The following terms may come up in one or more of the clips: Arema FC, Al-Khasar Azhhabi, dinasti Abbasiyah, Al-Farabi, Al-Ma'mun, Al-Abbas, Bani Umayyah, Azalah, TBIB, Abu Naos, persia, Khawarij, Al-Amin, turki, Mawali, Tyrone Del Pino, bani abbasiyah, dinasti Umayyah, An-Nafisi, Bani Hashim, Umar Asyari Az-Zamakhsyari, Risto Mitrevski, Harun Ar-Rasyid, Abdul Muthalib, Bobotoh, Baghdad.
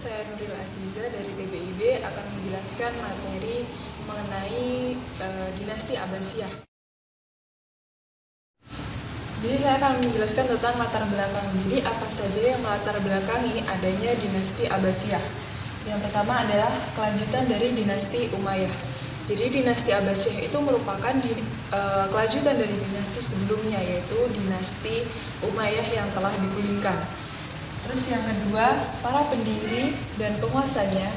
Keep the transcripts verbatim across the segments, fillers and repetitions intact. saya Nuril Aziza dari T B I B akan menjelaskan materi mengenai e, dinasti Abbasiyah. Jadi saya akan menjelaskan tentang latar belakang diri apa saja yang melatar belakangi adanya dinasti Abbasiyah. Yang pertama adalah kelanjutan dari dinasti Umayyah. Jadi dinasti Abbasiyah itu merupakan di, e, kelanjutan dari dinasti sebelumnya, yaitu dinasti Umayyah yang telah digulingkan. Terus yang kedua, para pendiri dan penguasanya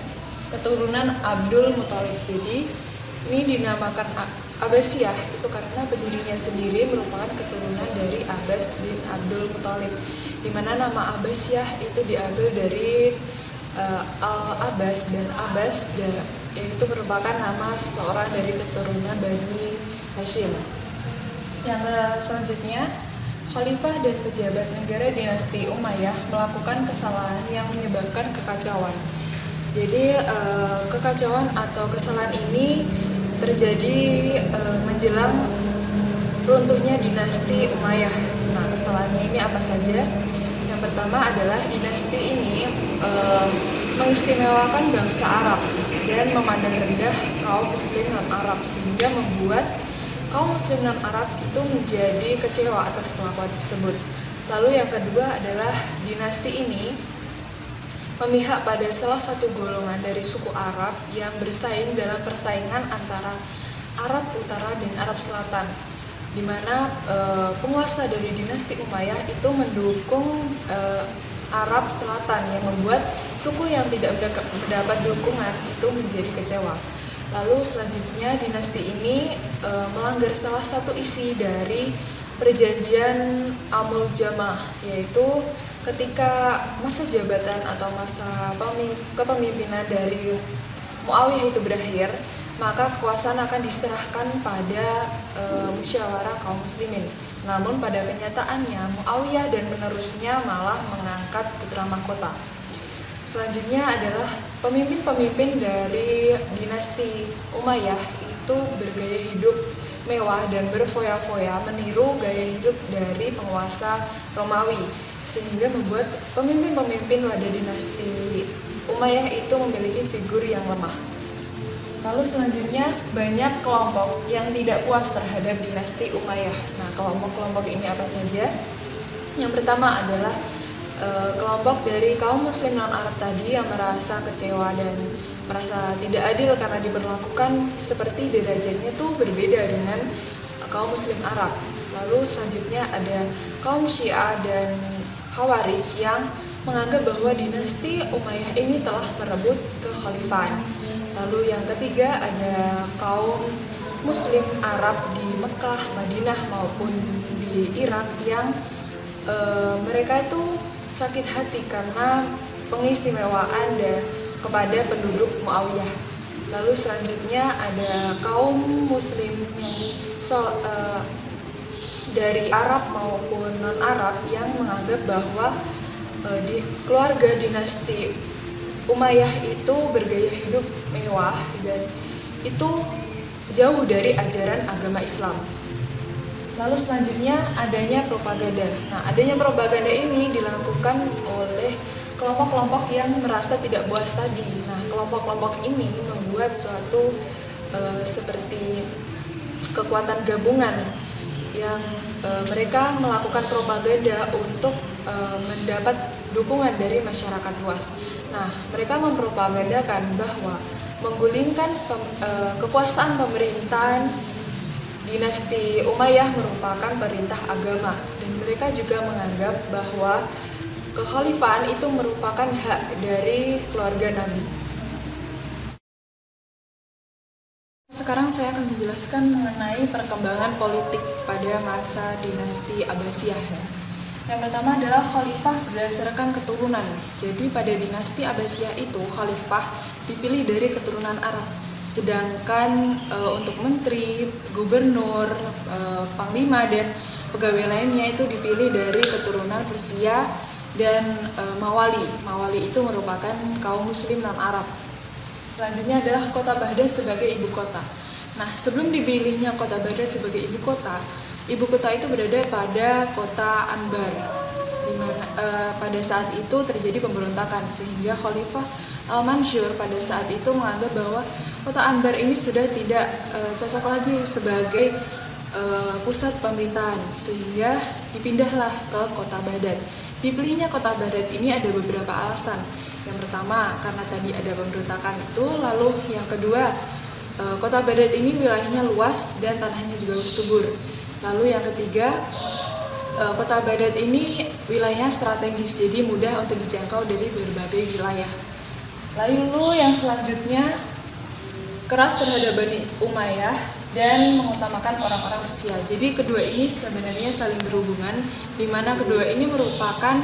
keturunan Abdul Muthalib. Jadi ini dinamakan Abbasiyah itu karena pendirinya sendiri merupakan keturunan dari Abbas bin Abdul Muthalib, di mana nama Abbasiyah itu diambil dari uh, Al-Abbas, dan Abbas yaitu merupakan nama seseorang dari keturunan Bani Hashim. Yang selanjutnya, Khalifah dan pejabat negara dinasti Umayyah melakukan kesalahan yang menyebabkan kekacauan. Jadi kekacauan atau kesalahan ini terjadi menjelang runtuhnya dinasti Umayyah. Nah, kesalahannya ini apa saja? Yang pertama adalah dinasti ini mengistimewakan bangsa Arab dan memandang rendah kaum Muslim non-Arab, sehingga membuat kaum Muslim non-Arab itu menjadi kecewa atas kelakuan tersebut. Lalu yang kedua adalah dinasti ini memihak pada salah satu golongan dari suku Arab yang bersaing dalam persaingan antara Arab Utara dan Arab Selatan, di mana e, penguasa dari dinasti Umayyah itu mendukung e, Arab Selatan, yang membuat suku yang tidak mendapat dukungan itu menjadi kecewa. Lalu selanjutnya dinasti ini e, melanggar salah satu isi dari perjanjian amul Jamaah, yaitu ketika masa jabatan atau masa kepemimpinan dari Muawiyah itu berakhir, maka kekuasaan akan diserahkan pada e, musyawarah kaum muslimin. Namun pada kenyataannya Muawiyah dan penerusnya malah mengangkat putra mahkota. Selanjutnya adalah pemimpin-pemimpin dari dinasti Umayyah itu bergaya hidup mewah dan berfoya-foya, meniru gaya hidup dari penguasa Romawi, sehingga membuat pemimpin-pemimpin pada dinasti Umayyah itu memiliki figur yang lemah. Lalu selanjutnya banyak kelompok yang tidak puas terhadap dinasti Umayyah. Nah, kelompok-kelompok ini apa saja? Yang pertama adalah kelompok dari kaum Muslim non-Arab tadi yang merasa kecewa dan merasa tidak adil karena diperlakukan seperti derajatnya tuh berbeda dengan kaum Muslim Arab. Lalu selanjutnya ada kaum Syiah dan Khawarij yang menganggap bahwa dinasti Umayyah ini telah merebut kekhalifahan. Lalu yang ketiga ada kaum Muslim Arab di Mekah, Madinah maupun di Irak yang e, mereka itu sakit hati karena pengistimewaan da, kepada penduduk Muawiyah. Lalu selanjutnya ada kaum Muslim sol, uh, dari Arab maupun non-Arab yang menganggap bahwa uh, di, keluarga dinasti Umayyah itu bergaya hidup mewah dan itu jauh dari ajaran agama Islam. Lalu selanjutnya adanya propaganda. Nah, adanya propaganda ini dilakukan oleh kelompok-kelompok yang merasa tidak puas tadi. Nah, kelompok-kelompok ini membuat suatu e, seperti kekuatan gabungan yang e, mereka melakukan propaganda untuk e, mendapat dukungan dari masyarakat luas. Nah, mereka mempropagandakan bahwa menggulingkan pem, e, kekuasaan pemerintahan dinasti Umayyah merupakan perintah agama, dan mereka juga menganggap bahwa kekhalifahan itu merupakan hak dari keluarga Nabi. Sekarang saya akan menjelaskan mengenai perkembangan politik pada masa dinasti Abbasiyah. Yang pertama adalah khalifah berdasarkan keturunan. Jadi pada dinasti Abbasiyah itu khalifah dipilih dari keturunan Arab. Sedangkan e, untuk menteri, gubernur, e, panglima, dan pegawai lainnya itu dipilih dari keturunan Persia dan e, Mawali. Mawali itu merupakan kaum Muslim non-Arab. Selanjutnya adalah kota Baghdad sebagai ibu kota. Nah, sebelum dipilihnya kota Baghdad sebagai ibu kota, ibu kota itu berada pada kota Anbar. di mana uh, pada saat itu terjadi pemberontakan sehingga Khalifah Al-Mansur pada saat itu menganggap bahwa kota Anbar ini sudah tidak uh, cocok lagi sebagai uh, pusat pemerintahan, sehingga dipindahlah ke kota Baghdad. Dipilihnya kota Baghdad ini ada beberapa alasan. Yang pertama, karena tadi ada pemberontakan itu, lalu yang kedua, kota Baghdad ini wilayahnya luas dan tanahnya juga subur. Lalu yang ketiga, kota Baghdad ini wilayahnya strategis, jadi mudah untuk dijangkau dari berbagai wilayah. Lalu yang selanjutnya, keras terhadap Bani Umayyah dan mengutamakan orang-orang Persia. Jadi kedua ini sebenarnya saling berhubungan, di mana kedua ini merupakan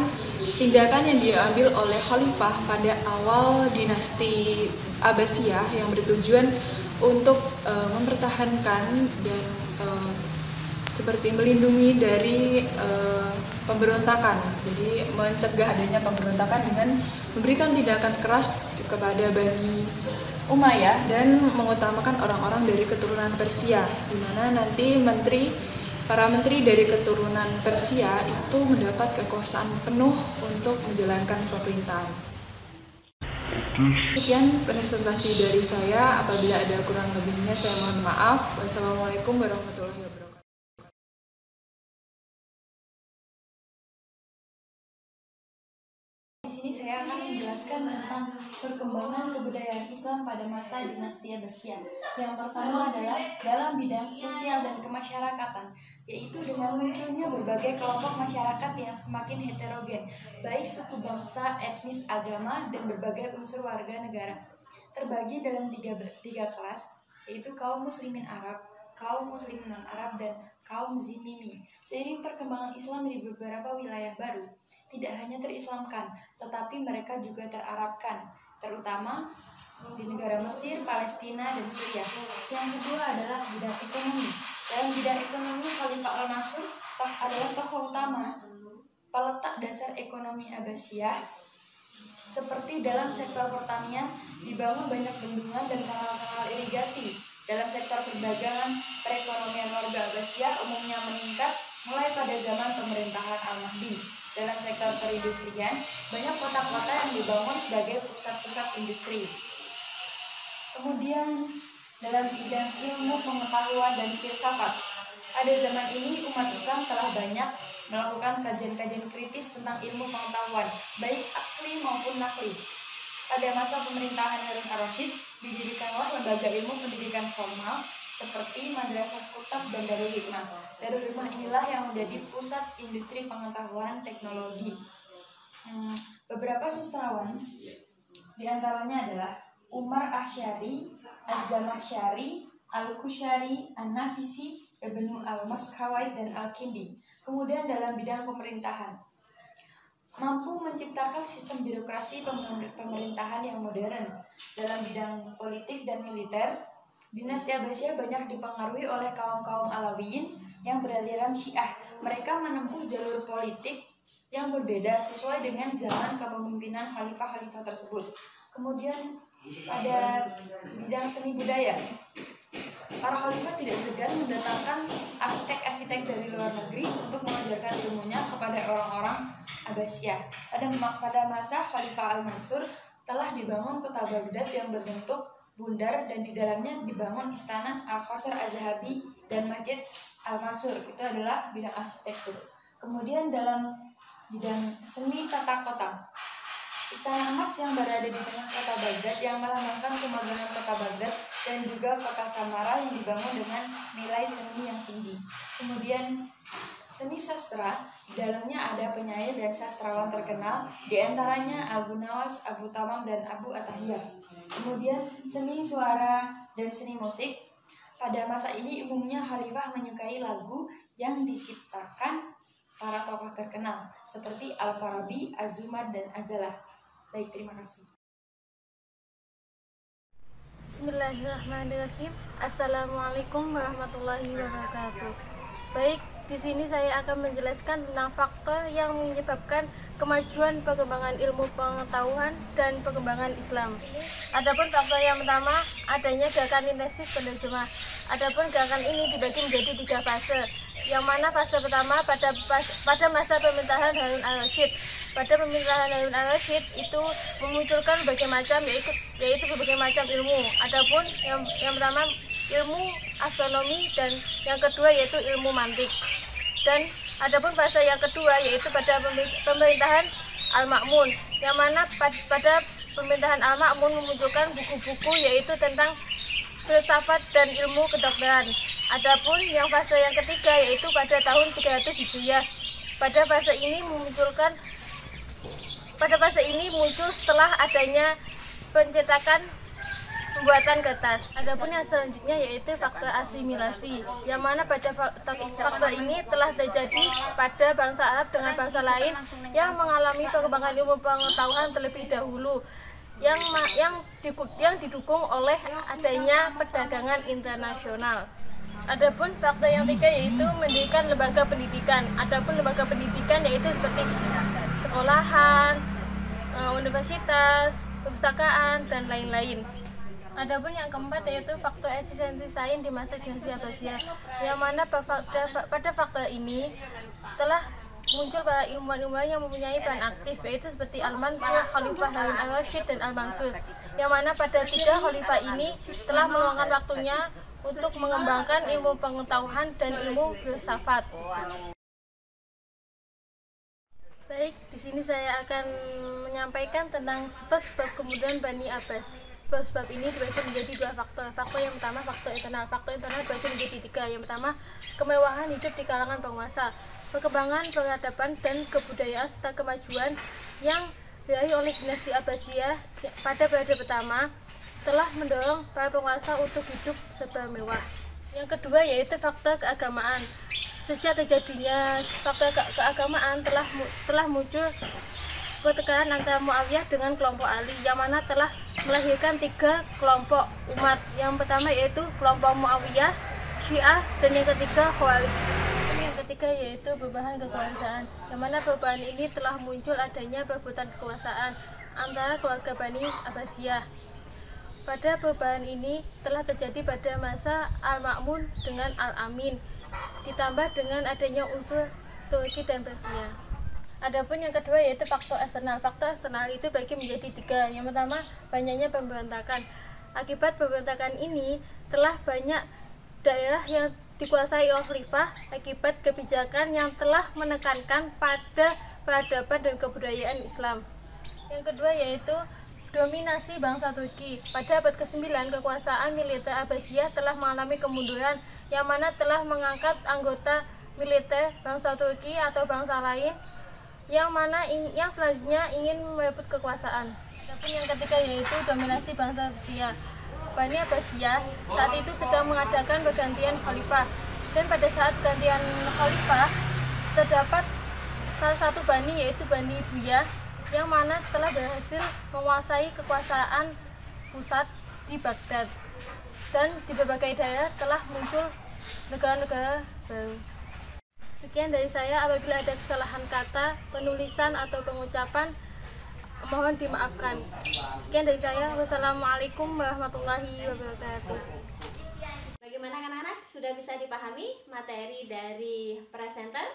tindakan yang diambil oleh Khalifah pada awal dinasti Abbasiyah yang bertujuan untuk e, mempertahankan dan e, seperti melindungi dari e, pemberontakan. Jadi mencegah adanya pemberontakan dengan memberikan tindakan keras kepada Bani Umayyah dan mengutamakan orang-orang dari keturunan Persia, di mana nanti menteri para menteri dari keturunan Persia itu mendapat kekuasaan penuh untuk menjalankan pemerintahan. Sekian presentasi dari saya. Apabila ada kurang lebihnya saya mohon maaf. Wassalamualaikum warahmatullahi wabarakatuh. Di sini saya akan menjelaskan tentang perkembangan kebudayaan Islam pada masa dinasti Abbasiyah. Yang pertama adalah dalam bidang sosial dan kemasyarakatan, yaitu dengan munculnya berbagai kelompok masyarakat yang semakin heterogen, baik suku bangsa, etnis, agama, dan berbagai unsur warga negara. Terbagi dalam tiga, tiga kelas, yaitu kaum muslimin Arab, kaum muslim non-Arab, dan kaum Zimimi. Seiring perkembangan Islam di beberapa wilayah baru, tidak hanya terislamkan, tetapi mereka juga terarabkan, terutama di negara Mesir, Palestina, dan Suriah. Yang kedua adalah bidang ekonomi. Dalam bidang ekonomi, Khalifah Al-Mansur adalah tokoh utama peletak dasar ekonomi Abbasiyah, seperti dalam sektor pertanian dibangun banyak bendungan dan kanal-kanal irigasi. Dalam sektor perdagangan, perekonomian warga Abbasiyah umumnya meningkat mulai pada zaman pemerintahan Al-Mahdi. Dalam sektor perindustrian, banyak kota-kota yang dibangun sebagai pusat-pusat industri. Kemudian, dalam bidang ilmu pengetahuan dan filsafat, pada zaman ini umat Islam telah banyak melakukan kajian-kajian kritis tentang ilmu pengetahuan, baik akli maupun nakli. Pada masa pemerintahan Harun Ar-Rasyid, didirikanlah lembaga ilmu pendidikan formal seperti Madrasah Kuttab dan Darul Hikmah. Darul Hikmah inilah yang menjadi pusat industri pengetahuan teknologi. Hmm, beberapa sastrawan, diantaranya adalah Umar Asyari Az-Zamakhsyari, Al-Khusyari, An-Nafisi, Ibnu Al-Maskawaih, dan Al-Kindi. Kemudian dalam bidang pemerintahan, mampu menciptakan sistem birokrasi pemerintahan yang modern. Dalam bidang politik dan militer, dinasti Abbasiyah banyak dipengaruhi oleh kaum-kaum alawiyin yang beraliran Syiah. Mereka menempuh jalur politik yang berbeda sesuai dengan zaman kepemimpinan khalifah-khalifah tersebut. Kemudian pada bidang seni budaya, para khalifah tidak segan mendatangkan arsitek-arsitek dari luar negeri untuk mengajarkan ilmunya kepada orang-orang Abbasiyah. Pada, pada masa Khalifah Al-Mansur telah dibangun kota Baghdad yang berbentuk bundar, dan di dalamnya dibangun istana Al-Khasar Azhhabi dan masjid Al-Mansur. Itu adalah bidang arsitektur. Kemudian dalam bidang seni tata kota, istana emas yang berada di tengah kota Baghdad yang melambangkan kemajuan kota Baghdad, dan juga kota Samara yang dibangun dengan nilai seni yang tinggi. Kemudian seni sastra, di dalamnya ada penyair dan sastrawan terkenal, diantaranya Abu Naos, Abu Tammam, dan Abu Atahiyah. Kemudian seni suara dan seni musik, pada masa ini umumnya khalifah menyukai lagu yang diciptakan para tokoh terkenal seperti Al-Farabi, Az-Zumar, dan Azalah. Baik, terima kasih. Bismillahirrahmanirrahim. Assalamualaikum warahmatullahi wabarakatuh. Baik, di sini saya akan menjelaskan tentang faktor yang menyebabkan kemajuan perkembangan ilmu pengetahuan dan perkembangan Islam. Adapun faktor yang pertama, adanya gerakan dinasti penerjemah Adapun gerakan ini dibagi menjadi tiga fase, yang mana fase pertama pada pada masa pemerintahan Harun Ar-Rasyid. Pada pemerintahan Harun Ar-Rasyid itu memunculkan berbagai macam yaitu, yaitu berbagai macam ilmu. Adapun yang yang pertama ilmu astronomi dan yang kedua yaitu ilmu mantik. Dan adapun fase yang kedua yaitu pada pemerintahan Al-Ma'mun, yang mana pada pemerintahan Al-Ma'mun memunculkan buku-buku yaitu tentang filsafat dan ilmu kedokteran. Adapun yang fase yang ketiga yaitu pada tahun tiga ratus Hijriah. Pada fase ini memunculkan pada fase ini muncul setelah adanya pencetakan pembuatan kertas. Adapun yang selanjutnya yaitu faktor asimilasi, yang mana pada faktor ini telah terjadi pada bangsa Arab dengan bangsa lain yang mengalami perkembangan ilmu pengetahuan terlebih dahulu, yang yang yang didukung oleh adanya perdagangan internasional. Adapun faktor yang tiga yaitu mendirikan lembaga pendidikan. Adapun lembaga pendidikan yaitu seperti sekolahan, universitas, perpustakaan dan lain-lain. Adapun yang keempat yaitu faktor eksistensi sains di masa dinasti Abbasiyah, yang mana pada faktor ini telah muncul para ilmuwan-ilmuwan yang mempunyai peran aktif, yaitu seperti Al-Mansur, Khalifah Harun Ar-Rasyid dan Al-Mansur, yang mana pada tiga khalifah ini telah meluangkan waktunya untuk mengembangkan ilmu pengetahuan dan ilmu filsafat. Baik, di sini saya akan menyampaikan tentang sebab-sebab kemudian Bani Abbas. Sebab-sebab ini dibagi menjadi dua faktor. Faktor yang pertama faktor internal. Faktor internal dibagi menjadi tiga. Yang pertama kemewahan hidup di kalangan penguasa, perkembangan peradaban dan kebudayaan serta kemajuan yang diraih oleh dinasti Abbasiyah pada periode pertama telah mendorong para penguasa untuk hidup serba mewah. Yang kedua yaitu faktor keagamaan. Sejak terjadinya faktor ke keagamaan telah telah muncul pertengkaran antara Muawiyah dengan kelompok Ali, yang mana telah melahirkan tiga kelompok umat. Yang pertama yaitu kelompok Muawiyah, Syiah, dan yang ketiga Khawarij. Yang ketiga yaitu perubahan kekuasaan, yang mana perubahan ini telah muncul adanya perebutan kekuasaan antara keluarga Bani Abbasiyah. Pada perubahan ini telah terjadi pada masa Al-Ma'mun dengan Al-Amin, ditambah dengan adanya unsur Turki dan Persia. Adapun yang kedua yaitu faktor eksternal. Faktor eksternal itu bagi menjadi tiga. Yang pertama banyaknya pemberontakan. Akibat pemberontakan ini telah banyak daerah yang dikuasai oleh khalifah akibat kebijakan yang telah menekankan pada peradaban dan kebudayaan Islam. Yang kedua yaitu dominasi bangsa Turki. Pada abad kesembilan kekuasaan militer Abbasiyah telah mengalami kemunduran, yang mana telah mengangkat anggota militer bangsa Turki atau bangsa lain yang mana in, yang selanjutnya ingin merebut kekuasaan. Tapi yang ketiga yaitu dominasi bangsa Abbasiyah. Bani Abbasiyah saat itu sedang mengadakan pergantian khalifah, dan pada saat pergantian khalifah terdapat salah satu bani yaitu Bani Umayyah yang mana telah berhasil menguasai kekuasaan pusat di Baghdad, dan di berbagai daerah telah muncul negara-negara baru. Sekian dari saya, apabila ada kesalahan kata, penulisan atau pengucapan, mohon dimaafkan. Sekian dari saya, wassalamualaikum warahmatullahi wabarakatuh. Bagaimana anak-anak? Sudah bisa dipahami materi dari presenter?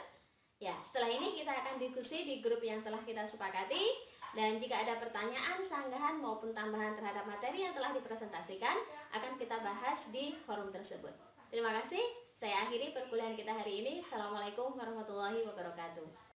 Ya, setelah ini kita akan diskusi di grup yang telah kita sepakati. Dan jika ada pertanyaan, sanggahan maupun tambahan terhadap materi yang telah dipresentasikan, akan kita bahas di forum tersebut. Terima kasih. Saya akhiri perkuliahan kita hari ini. Assalamualaikum warahmatullahi wabarakatuh.